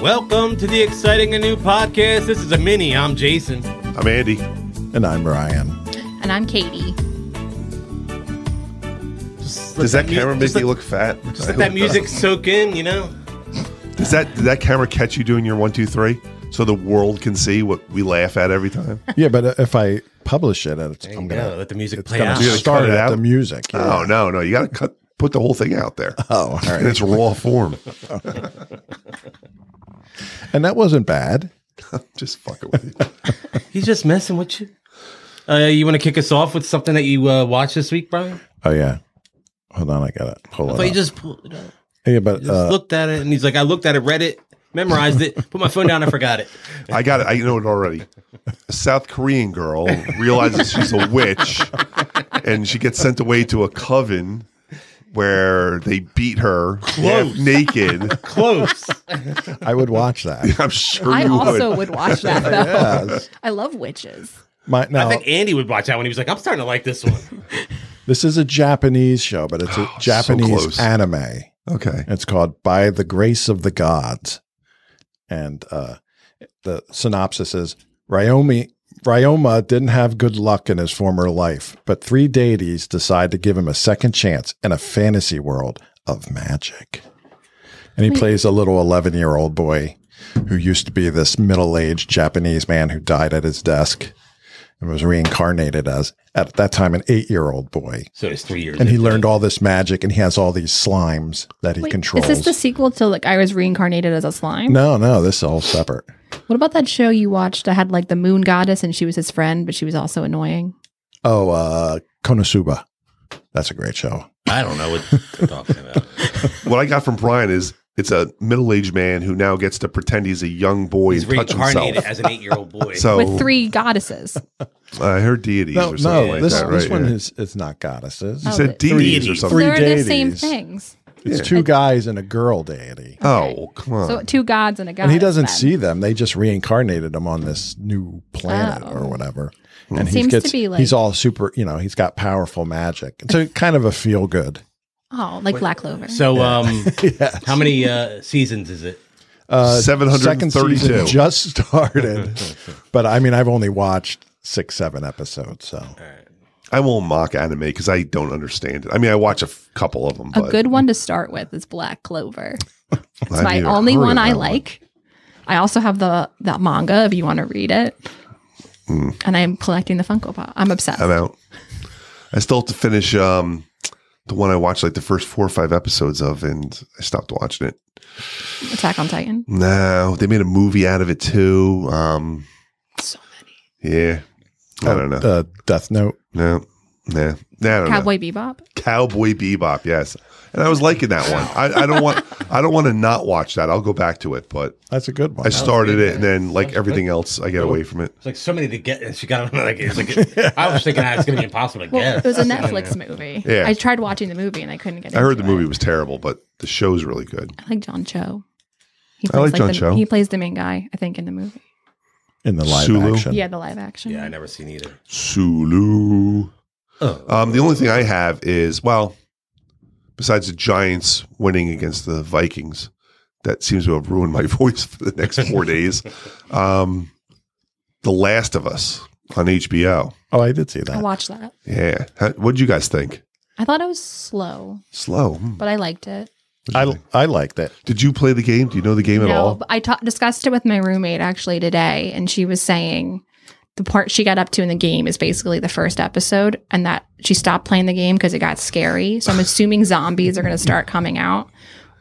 Welcome to the Exciting and New Podcast. This is a mini. I'm Jason. I'm Andy. And I'm Brian. And I'm Caitie. Does that camera make me look fat? Just let that music soak in, you know? Did that camera catch you doing your 1, 2, 3 so the world can see what we laugh at every time? Yeah, but if I publish it, I'm going to let the music play out. Start it out. The music. Yeah. Oh, no, you got to put the whole thing out there. Oh, all right. In its raw form. And that wasn't bad. Just fucking with you. He's just messing with you. You want to kick us off with something that you watched this week, Brian? Oh, yeah. Hold on. I got to pull it up. I thought you just pulled it up. Yeah, but looked at it, and he's like, I looked at it, read it, memorized it, put my phone down, I forgot it. I got it. I know it already. A South Korean girl realizes she's a witch, and she gets sent away to a coven where they beat her half naked. Close. I would watch that. I'm sure I also would watch that, though. Yes. I love witches. I think Andy would watch that when he was like, I'm starting to like this one. This is a Japanese show, but it's a Japanese anime. Okay. It's called By the Grace of the Gods. And the synopsis is, Ryoma didn't have good luck in his former life, but 3 deities decide to give him a second chance in a fantasy world of magic. And he plays a little 11-year-old boy who used to be this middle-aged Japanese man who died at his desk and was reincarnated as, at that time, an 8-year-old boy. So it's 3 years. And he learned all this magic, and he has all these slimes that he controls. Is this the sequel to, like, I was reincarnated as a slime? No, this is all separate. What about that show you watched that had, like, the moon goddess, and she was his friend, but she was also annoying? Oh, Konosuba. That's a great show. I don't know what they're talking about. What I got from Brian is it's a middle-aged man who now gets to pretend he's a young boy and touch himself. He's reincarnated as an 8-year-old boy. So, with 3 goddesses. I heard deities or something like that, right? This one is not goddesses. You said deities or something. They're the same things. It's 2 guys and a girl deity. Okay. Oh, come on. So 2 gods and a goddess. And he doesn't see them. They just reincarnated him on this new planet or whatever. Mm-hmm. And he's all super, you know, he's got powerful magic. It's kind of a feel-good. Oh, like Black Clover. So, yes. How many seasons is it? 732. Second season just started, but I mean, I've only watched 6-7 episodes. So, all right. I won't mock anime because I don't understand it. I mean, I watch a couple of them. A good one to start with is Black Clover. It's my only one I like. I also have the manga if you want to read it, and I'm collecting the Funko Pop. I'm obsessed. I'm out. I still have to finish. The one I watched like the first 4 or 5 episodes of, and I stopped watching it. Attack on Titan? No, they made a movie out of it too. So many. Yeah, I don't know. Death Note? No. Cowboy Bebop? Cowboy Bebop, yes. And I was liking that one. I don't want to not watch that. I'll go back to it, but that's a good one. I started it, and then like everything else, I get away from it. It's like so many to get. She got on like it's like I was thinking it's going to be impossible to get. It was a Netflix movie. Yeah, I tried watching the movie and I couldn't get. I heard the movie was terrible, but the show's really good. I like John Cho. Cho. He plays the main guy, I think, in the movie. In the live action, yeah, the live action. Yeah, I never seen either. Sulu. Oh. The only thing I have is besides the Giants winning against the Vikings, that seems to have ruined my voice for the next 4 days. The Last of Us on HBO. Oh, I did see that. I watched that. Yeah. What did you guys think? I thought it was slow. Slow. But I liked it. I liked it. Did you play the game? Do you know the game at all? I discussed it with my roommate actually today, and she was saying the part she got up to in the game is basically the first episode, and that she stopped playing the game because it got scary. So I'm assuming zombies are going to start coming out.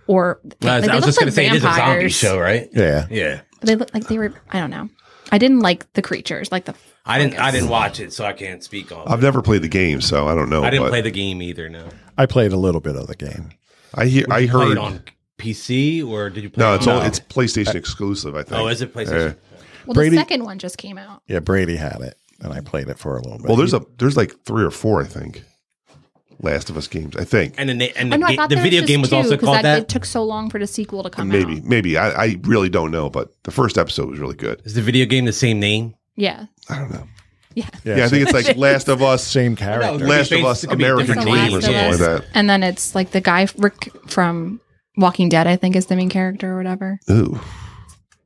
Or I was just going to say, it is a zombie show, right? Yeah, yeah. They look like they were. I don't know. I didn't like the creatures. I didn't watch it, so I can't speak on. I've never played the game, so I don't know. I didn't play the game either. No, I played a little bit of the game. I heard on PC, or did you play? No, it's PlayStation exclusive. I think. Oh, is it PlayStation? Well, Brady, the second one just came out. Yeah, Brady had it, and I played it for a little bit. Well, there's like 3 or 4, I think, Last of Us games, I think. And the video game was also called that. It took so long for the sequel to come out. Maybe. I really don't know, but the first episode was really good. Is the video game the same name? Yeah. I don't know. Yeah, I think it's like Last of Us, same character. No, Last of Us, American Dream, or something like that. And then it's like the guy Rick from Walking Dead, I think, is the main character or whatever. Ooh,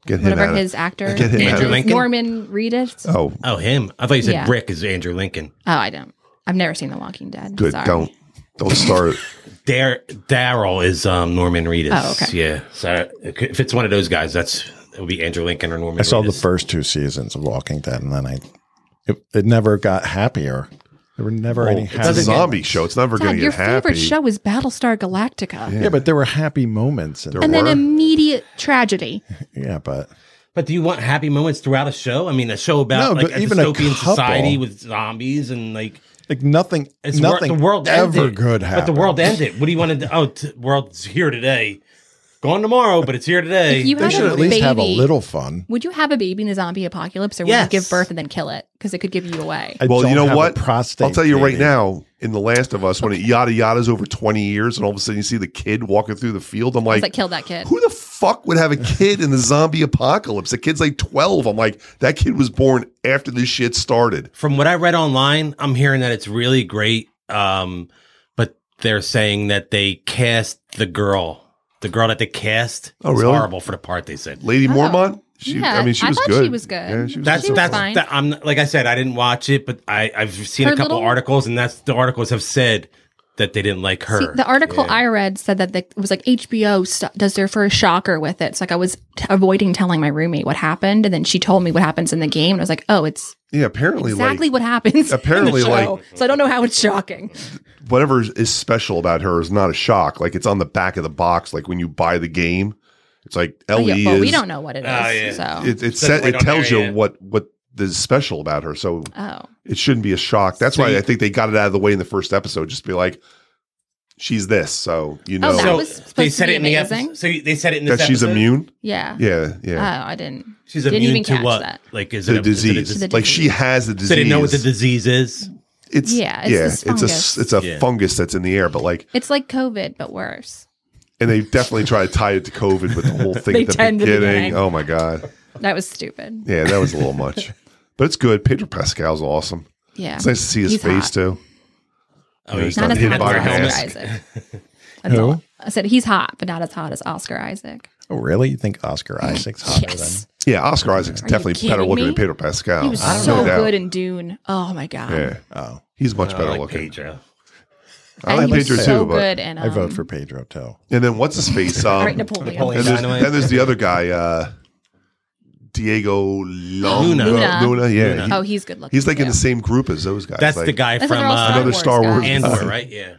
get him. Whatever his actor, Andrew Lincoln, Norman Reedus. Oh, him. I thought you said Rick is Andrew Lincoln. Oh, I don't. I've never seen The Walking Dead. Good, sorry. Don't start. Daryl is Norman Reedus. Oh, okay. Yeah, so if it's one of those guys, it would be Andrew Lincoln or Norman Reedus. I saw the first two seasons of Walking Dead, and then it never got happier. There were never any happy. It's a zombie show. It's never going to get happy. Your favorite show is Battlestar Galactica. Yeah, but there were happy moments. And then immediate tragedy. Yeah, but do you want happy moments throughout a show? I mean, a show about like a dystopian society with zombies and like... Like nothing the world ever good happened. But the world ended. What do you want to do? Oh, world's here today. Gone tomorrow, but it's here today. They should at least have a little fun. Would you have a baby in a zombie apocalypse, or would you give birth and then kill it? Because it could give you away. Well, you know what? I'll tell you right now, in The Last of Us, when it yada yada's over 20 years, and all of a sudden you see the kid walking through the field, I'm like, kill that kid. Who the fuck would have a kid in the zombie apocalypse? The kid's like 12. I'm like, that kid was born after this shit started. From what I read online, I'm hearing that it's really great, but they're saying that they cast the girl. The girl that they cast was horrible for the part, they said. Lady Mormont? I was good. She was good. Yeah, she was fine. Like I said, I didn't watch it, but I've seen a couple articles, and the articles have said that they didn't like her. See, the article I read said that it was like HBO does their first shocker with it. It's like I was avoiding telling my roommate what happened, and then she told me what happens in the game, and I was like, oh, it's apparently exactly what happens. Apparently, so I don't know how it's shocking. Whatever is special about her is not a shock. Like it's on the back of the box. Like when you buy the game, it's like Ellie is. We don't know what it is. So it tells you what is special about her. So it shouldn't be a shock. That's why I think they got it out of the way in the first episode. Just be like, she's this. So you know. They said it in the episode. So they said it in this episode. She's immune. Yeah. Oh, I didn't. She's immune to what? That. Like is it a disease? Like she has the disease. They didn't know what the disease is. It's a fungus that's in the air, but like it's like COVID but worse. And they definitely try to tie it to COVID with the whole thing at the beginning. Oh my god, that was stupid. Yeah, that was a little much, but it's good. Pedro Pascal's awesome. Yeah, it's nice to see his face hot. Too. Oh, he's not as hot as Oscar Isaac. Who? I said he's hot, but not as hot as Oscar Isaac. Oh really? You think Oscar Isaac's hotter than? Yeah, Oscar Isaac's definitely better looking than Pedro Pascal. He was so good in Dune. Oh my god. Yeah. Oh, he's much better looking. Pedro. I like Pedro too, but I vote for Pedro too. And then what's his face? Napoleon. Then there's the other guy, Diego Luna. Yeah. Luna. Oh, he's good looking. He's like in the same group as those guys. That's the guy from another Star Wars. Andor, right? Yeah.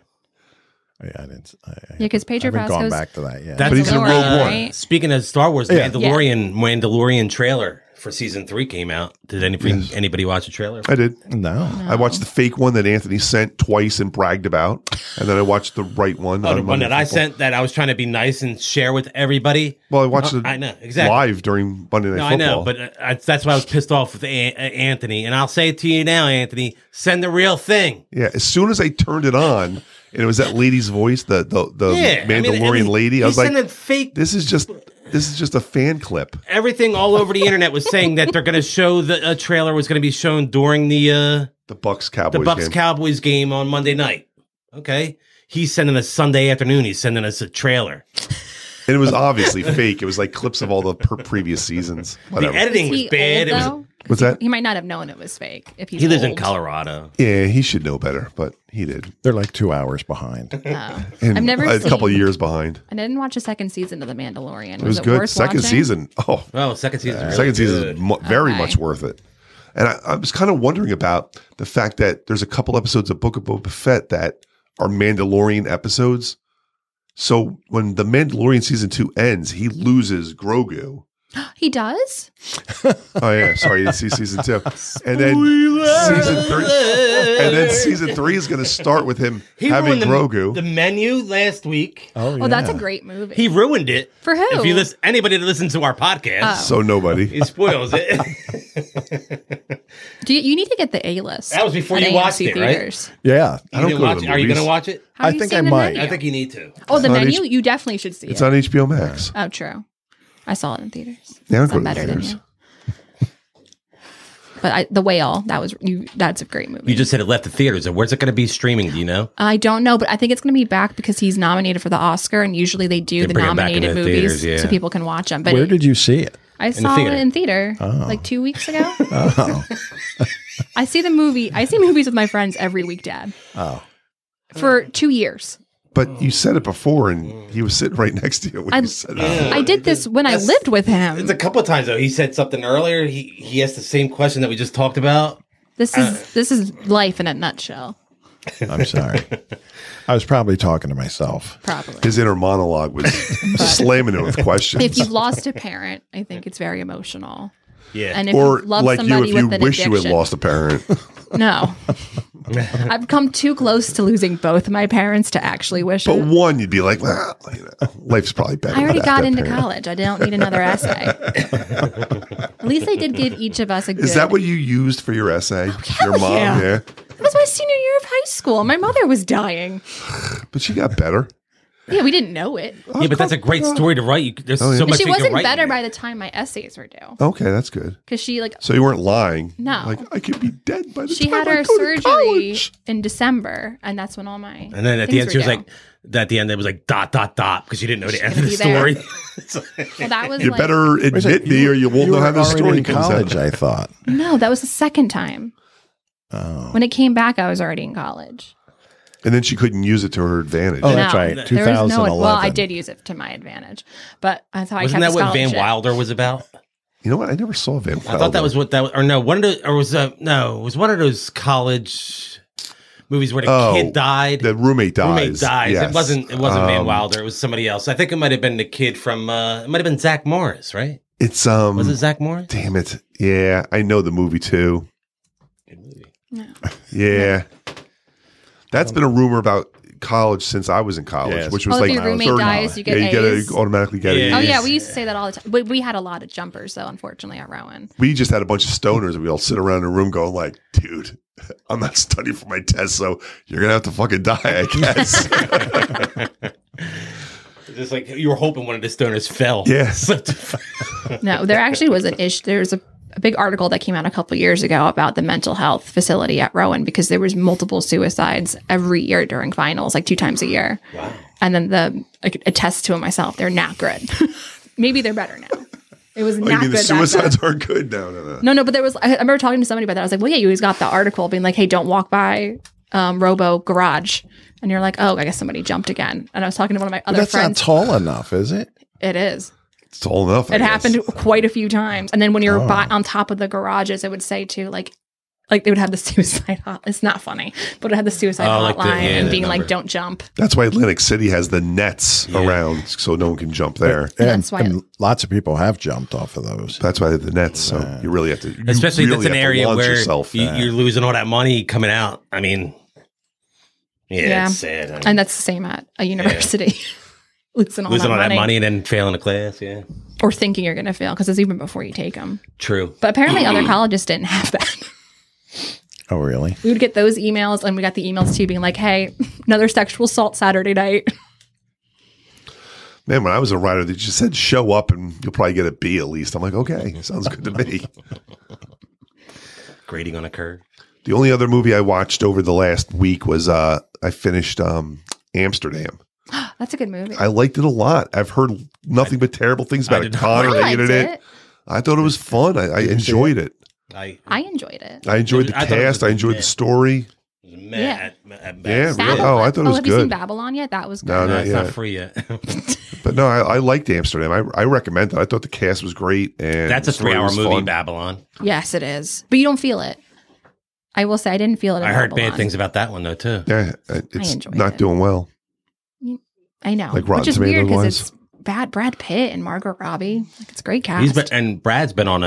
Yeah, I didn't. Yeah, because Pedro Pascal's gone back to that. Yeah, but he's in Rogue One. Speaking of Star Wars, the Mandalorian trailer for season 3 came out. Did anybody watch the trailer? I did. No, I watched the fake one that Anthony sent twice and bragged about, and then I watched the right one. Oh, the one that I sent that I was trying to be nice and share with everybody. Well, I watched it. I know exactly live during Monday Night Football. I know, but that's why I was pissed off with Anthony. And I'll say it to you now, Anthony, send the real thing. Yeah, as soon as I turned it on. And it was that lady's voice, the Mandalorian lady. I was like, fake. This is just a fan clip. Everything all over the internet was saying that they're going to show the trailer was going to be shown during the Bucks Cowboys game on Monday night. Okay, he's sending us Sunday afternoon. He's sending us a trailer. And it was obviously fake. It was like clips of all the previous seasons. Whatever. The editing was bad. What's that? He might not have known it was fake if he lives in Colorado. Yeah, he should know better, but he did. They're like 2 hours behind. Oh. I've never seen a couple of years behind. I didn't watch the second season of The Mandalorian. It was good. Worth second watching? Season. Oh, well, second season. Really second good. Season is very much worth it. And I was kind of wondering about the fact that there's a couple episodes of Book of Boba Fett that are Mandalorian episodes. So when The Mandalorian season 2 ends, he loses Grogu. He does? Oh yeah, sorry, you didn't see season 2. And then season 3 is going to start with him having Grogu. The Menu last week. Oh, yeah. Oh, that's a great movie. He ruined it. For who? If you listen, anybody that listens to our podcast. Oh. So nobody. He spoils it. Do you need to get the A-list. That was before you watched AMC theaters. Right? Yeah. Are you going to watch it? I think I might. I think you need to. Oh, The Menu? You definitely should see it. It's on HBO Max. Oh, true. I saw it in theaters. Now it's better than you. But The Whale, that's a great movie. You just said it left the theaters. So where's it going to be streaming? Do you know? I don't know, but I think it's going to be back because he's nominated for the Oscar, and usually they do the nominated movies so people can watch them. But where did you see it? I saw it in theater like 2 weeks ago. Oh. I see movies with my friends every week, Dad. Oh. For 2 years. But you said it before, and he was sitting right next to you when you said that. I did this when I lived with him. It's a couple of times, though. He said something earlier. He asked the same question that we just talked about. This is life in a nutshell. I'm sorry. I was probably talking to myself. Probably. His inner monologue was slamming it with questions. If you've lost a parent, I think it's very emotional. Yeah. And if or you love like somebody you, if you wish you had lost a parent. No. I've come too close to losing both my parents to actually wish it. But one, you'd be like, well, you know, life's probably better. I already got into college. I don't need another essay. At least they did give each of us a good. Is that what you used for your essay? Oh, your mom? Yeah. It was my senior year of high school. My mother was dying. But she got better. Yeah, we didn't know it. Oh, yeah, but that's a great story to write. There's so much. She wasn't better by the time my essays were due. Okay, that's good. Because she like. So you weren't lying. No. Like I could be dead by the time I go to college. She had her surgery in December, and that's when all my. And then at the end, she was like, at the end, it was like dot, because you didn't know the end of the story. Well, that was. You like, better admit me, or you won't know how the story comes out. I thought. No, that was the second time. Oh. When it came back, I was already in college. And then she couldn't use it to her advantage. Oh, that's right. 2011. Well, I did use it to my advantage, but I thought wasn't I kept that what Van Wilder was about? You know what? I never saw Van Wilder. I thought that was what that was, or no, one of those, or was no, it was one of those college movies where the kid died, the roommate dies. Yes. It wasn't Van Wilder. It was somebody else. I think it might have been the kid from. It might have been Zach Morris, right? It's was it Zach Morris? Damn it! Yeah, I know the movie too. Good movie. No. Yeah. No. That's been a rumor about college since I was in college, which was like if your roommate dies, you get A's. You automatically get A's. Oh yeah, we used to say that all the time. We had a lot of jumpers though, unfortunately, at Rowan. We just had a bunch of stoners, and we all sit around in a room going like, "Dude, I'm not studying for my test, so you're gonna have to fucking die, I guess." Just like you were hoping one of the stoners fell. Yes. No, there actually was an issue. There's a big article that came out a couple years ago about the mental health facility at Rowan because there was multiple suicides every year during finals, like 2 times a year. Wow. And then I could attest to it myself. They're not good. Maybe they're better now. It was not good. The suicides are good now. No, but there was, I remember talking to somebody about that. I was like, well, yeah, you always got the article being like, hey, don't walk by Robo Garage. And you're like, oh, I guess somebody jumped again. And I was talking to one of my other friends. That's not tall enough, is it? It is. It's tall enough. It happened quite a few times. And then when you're on top of the garages, it would say too, like they would have the suicide hotline. It's not funny, but it had the suicide hotline and being like, don't jump. That's why Atlantic City has the nets around so no one can jump there. And that's why lots of people have jumped off of those. That's why they have the nets. So you really have to, especially if it's an area where you're losing all that money coming out. I mean, it's sad. I mean, and that's the same at a university. Yeah. Losing all that money and then failing a class, or thinking you're going to fail because it's even before you take them. True, but apparently other colleges didn't have that. Oh, really? We would get those emails, and we got the emails too, being like, "Hey, another sexual assault Saturday night." Man, when I was a writer, they just said, "Show up, and you'll probably get a B at least." I'm like, "Okay, sounds good to me." Grading on a curve. The only other movie I watched over the last week was I finished Amsterdam. That's a good movie. I liked it a lot. I've heard nothing but terrible things about it. Connor hated it. I thought it was fun. I enjoyed it. I enjoyed it. I enjoyed the cast. I enjoyed the story. Yeah, really. Oh, I thought it was good. Have you seen Babylon yet? That was good. No, it's not free yet. But no, I liked Amsterdam. I recommend it. I thought the cast was great. And that's a 3-hour movie, Babylon. Yes, it is. But you don't feel it. I will say I didn't feel it. I heard bad things about that one, though, too. Yeah, it's not doing well. I know, like Rotten Tomatoes, which is weird because it's Brad Pitt and Margot Robbie. Like it's a great cast. And Brad's been on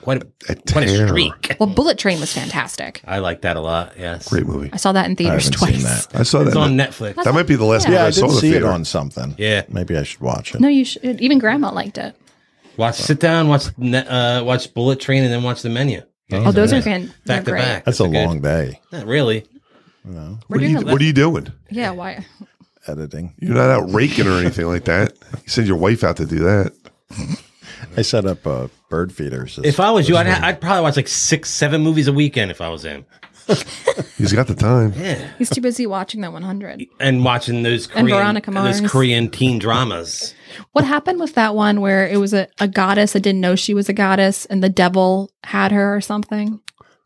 quite a streak. Well, Bullet Train was fantastic. I like that a lot. Yes, great movie. I saw that in theaters twice. I saw that on Netflix. That might be the last movie I saw in the theater. It on something. Yeah, maybe I should watch it. No, you should. Even Grandma liked it. Sit down, watch Bullet Train, and then watch The Menu. Oh, those are fantastic. Back to back. That's a long day. Not really. No. What are you doing? Yeah. Why? Editing. You're not out raking or anything like that. You send your wife out to do that. I set up bird feeders. If I was you, I'd probably watch like 6, 7 movies a weekend if I was him. He's got the time. Yeah. He's too busy watching that 100. And watching those Korean, and Veronica Mars. Those Korean teen dramas. What happened with that one where it was a goddess that didn't know she was a goddess and the devil had her or something?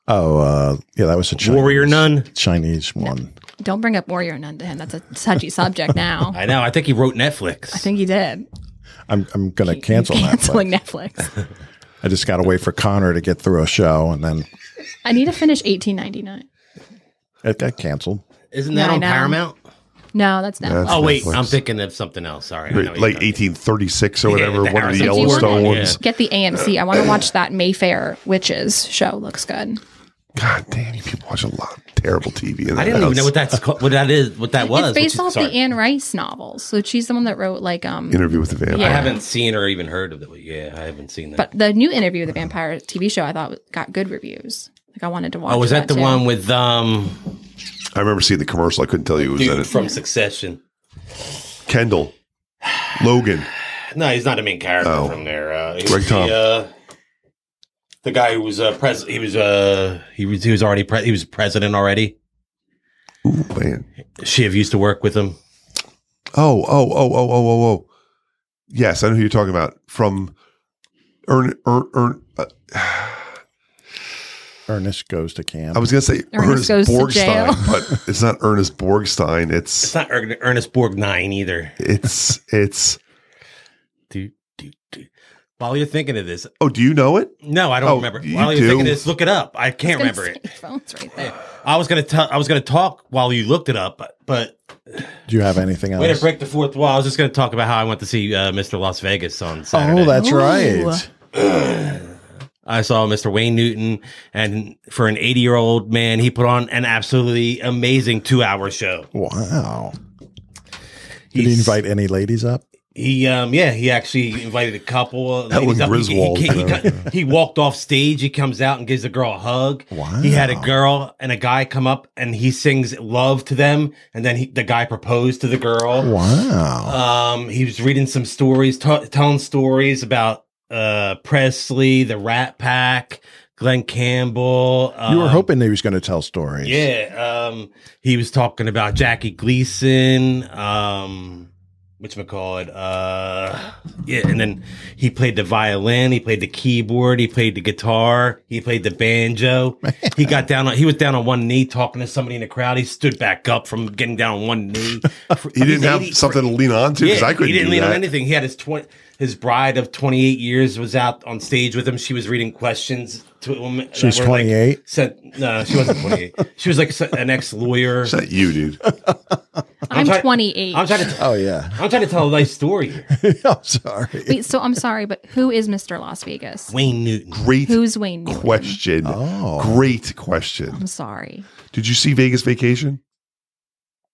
Oh, yeah, that was a Chinese, Warrior Nun? Chinese one. No, don't bring up Warrior Nun to him. That's a touchy subject now. I know. I think he wrote Netflix. I think he did. I'm going to cancel Netflix. Canceling Netflix. I just got to wait for Connor to get through a show, and then I need to finish 1899. It got canceled. Isn't that on Paramount? No, that's not. That's wait, I'm thinking of something else. Sorry, like 1836 or whatever. One of the Yellowstone ones. Get the AMC. I want to watch that Mayfair Witches show. Looks good. God damn, you people watch a lot of terrible TV. I didn't even know what that's called, what that is. What that was. It's based off the Anne Rice novels. So she's the one that wrote like Interview with the Vampire. Yeah. I haven't seen or even heard of it. Yeah, I haven't seen that. But the new Interview with the Vampire TV show, I thought got good reviews. Like I wanted to watch. Oh, was that the one with? I remember seeing the commercial. I couldn't tell you who was in it. From Succession. Kendall, Logan. No, he's not a main character from there. Greg Tom. The guy who was president, he was already president already. Ooh, man, Shiv used to work with him. Oh! Yes, I know who you're talking about. From Ernest Goes to Camp. I was gonna say Ernest Borgnine, but it's not Ernest Borgnine. It's not Ernest Borgnine either. It's. While you're thinking of this. Oh, do you know it? No, I don't remember. While you're thinking of this, look it up. I can't remember it. Your phone's right there. I was gonna talk while you looked it up, but do you have anything else? Way to break the fourth wall. I was just gonna talk about how I went to see Mr. Las Vegas on Saturday. Oh, that's right. I saw Mr. Wayne Newton, and for an 80-year-old man, he put on an absolutely amazing 2-hour show. Wow. Did he invite any ladies up? He actually invited a couple. Helen Griswold. He walked off stage. He comes out and gives the girl a hug. Wow. He had a girl and a guy come up and he sings love to them. And then the guy proposed to the girl. Wow. He was reading some stories, telling stories about Presley, the Rat Pack, Glenn Campbell. You were hoping he was going to tell stories. Yeah. He was talking about Jackie Gleason. Whatchamacallit, yeah, and then he played the violin, he played the keyboard, he played the guitar, he played the banjo. Man. He got down on, he was down on one knee talking to somebody in the crowd. He stood back up from getting down on one knee. He didn't have something to lean on to, because I couldn't. He didn't lean on anything. He had his bride of 28 years was out on stage with him. She was reading questions to him. She was 28. Like, no, she wasn't 28. She was like an ex-lawyer. Is that you, dude? I'm 28. I'm trying to tell a nice story here. I'm sorry. Wait, so I'm sorry, but who is Mr. Las Vegas? Wayne Newton. Great. Who's Wayne Newton? Question. Oh. Great question. I'm sorry. Did you see Vegas Vacation?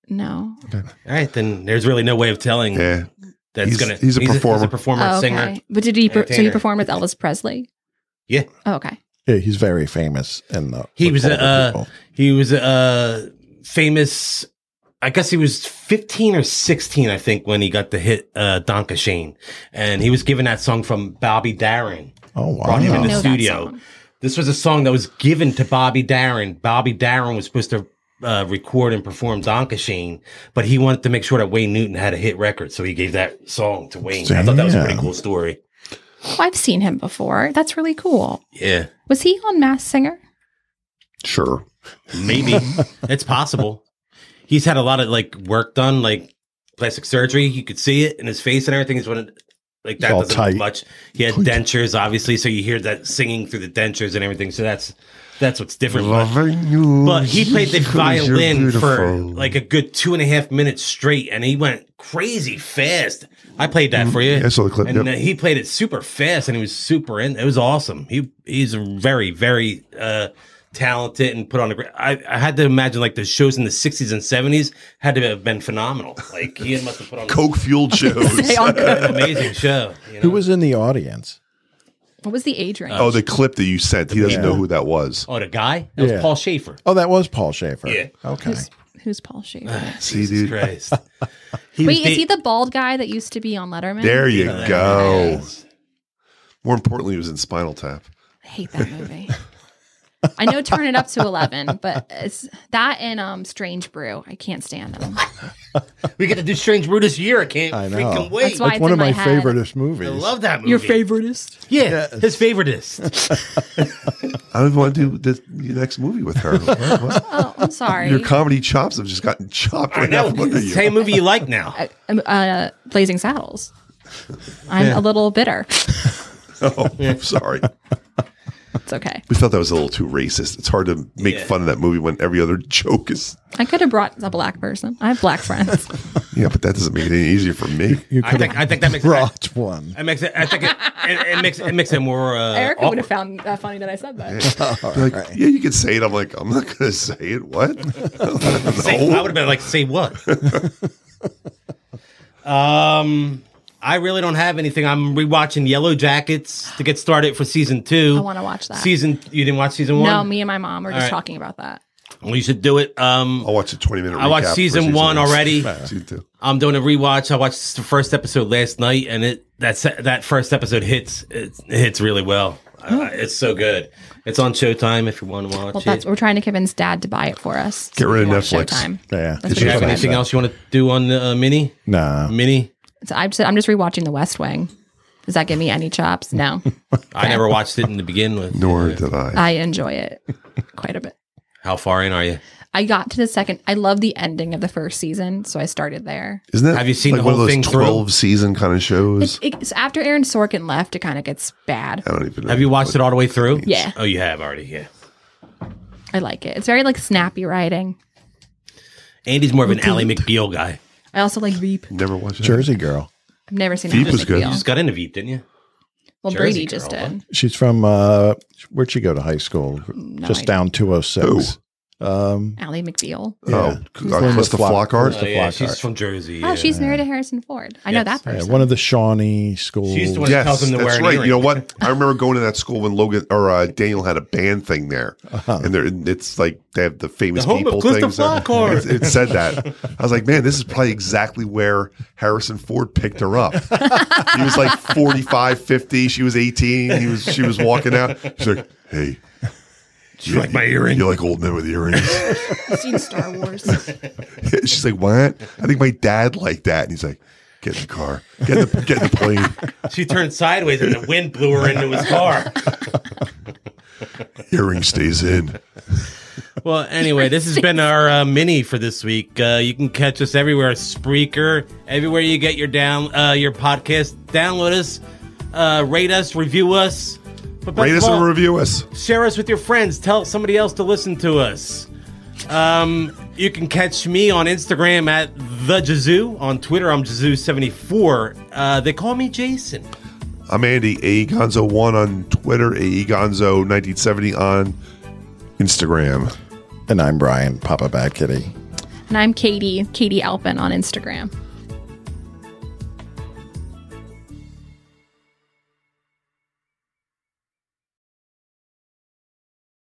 No. Okay. All right, then there's really no way of telling. Yeah. That's he's a performer. He's a performer, singer. But did he? So he performed with Elvis Presley. Yeah. Oh, okay. Yeah, he's very famous, and he was famous. I guess he was 15 or 16, I think, when he got the hit "Donka Shane," and he was given that song from Bobby Darin. Oh wow! Brought him in the studio. This was a song that was given to Bobby Darin. Bobby Darin was supposed to record and perform Donka Shane, but he wanted to make sure that Wayne Newton had a hit record, so he gave that song to Wayne. Damn. I thought that was a pretty cool story. Oh, I've seen him before. That's really cool. Yeah. Was he on Masked Singer? Sure. Maybe. It's possible. He's had a lot of like work done, like plastic surgery. You could see it in his face and everything. Is when like that doesn't look much. He had dentures, obviously, so you hear that singing through the dentures and everything. So that's what's different. But he played the violin for like a good 2.5 minutes straight, and he went crazy fast. I played that for you. I saw the clip. And he played it super fast, and he was super in. It was awesome. He's very, very talented and put on a great. I had to imagine like the shows in the 60s and 70s had to have been phenomenal. Like he must have put on coke fueled shows. Amazing show. You know? Who was in the audience? What was the age range? Oh, the clip that you sent. He doesn't know who that was. Oh, the guy? That was Paul Schaefer. Oh, that was Paul Schaefer. Yeah. Okay. Who's Paul Schaefer? Jesus Christ. Wait, is he the bald guy that used to be on Letterman? There you go. More importantly, he was in Spinal Tap. I hate that movie. I know Turn It Up to 11, but it's that and Strange Brew. I can't stand them. We get to do Strange Brew this year. I can't freaking wait. That's why it's one of my favorite-ish movies. I love that movie. Your favorite-ist? Yeah, yes. His favorite-ist. I don't even want to do the next movie with her. Oh, I'm sorry. Your comedy chops have just gotten chopped. I know. It's the same movie you like now. Blazing Saddles. I'm a little bitter. Oh, I'm sorry. It's okay. We thought that was a little too racist. It's hard to make fun of that movie when every other joke is. I could have brought a black person. I have black friends. Yeah, but that doesn't make it any easier for me. I think that makes brought it, one. It makes it. I think it makes it more. Erica awkward. Would have found that funny that I said that. Right. Yeah, you could say it. I'm like, I'm not gonna say it. What? I would have been like, say what? I really don't have anything. I'm rewatching Yellow Jackets to get started for season 2. I want to watch that. You didn't watch season 1? No, me and my mom were just talking about that. Well, you should do it. I'll watch a 20-minute recap. I watched season one already. Season 2. I'm doing a rewatch. I watched the first episode last night, and that first episode hits. It hits really well. It's so good. It's on Showtime if you want to watch it. We're trying to convince Dad to buy it for us. Get rid of Netflix. Showtime. Yeah. Did you have anything else you want to do on the Mini? No. Mini? So I'm just rewatching The West Wing. Does that give me any chops? No. I never watched it to begin with. Nor did I. I enjoy it quite a bit. How far in are you? I got to the second. I love the ending of the first season, so I started there. Isn't that? Have you seen like the whole thing? 12-season kind of shows. It's after Aaron Sorkin left, it kind of gets bad. I don't even know. Have you watched it all the way through? Yeah. Oh, you have already. Yeah. I like it. It's very like snappy writing. Andy's more of an Ally McBeal guy. I also like Veep. Never watched Jersey Girl. I've never seen Veep. Veep was good. You just got into Veep, didn't you? Well, Brady just did. She's from where'd she go to high school? Just down 206. Ally McBeal. Oh, Calista Flockhart. She's from Jersey. Oh, she's married to Harrison Ford. I know that person. One of the Shawnee schools. She's the one who tells him to wear an earring. You know what? I remember going to that school when Logan or Daniel had a band thing there, and it's like they have the famous people things. It said that. I was like, man, this is probably exactly where Harrison Ford picked her up. He was like 45, 50. She was 18. She was walking out. She's like, hey. Do you like my earring? You like old men with earrings. I've seen Star Wars. She's like, what? I think my dad liked that. And he's like, get in the car. Get in the plane. She turned sideways and the wind blew her into his car. Earring stays in. Well, anyway, this has been our mini for this week. You can catch us everywhere. Spreaker, everywhere you get your podcast. Download us, rate us, review us. Rate us and review us. Share us with your friends. Tell somebody else to listen to us. You can catch me on Instagram at TheJazoo. On Twitter, I'm Jazoo74. They call me Jason. I'm Andy, AEGonzo1 on Twitter, AEGonzo1970 on Instagram. And I'm Brian, Papa Bad Kitty. And I'm Caitie, Caitie Alpin on Instagram.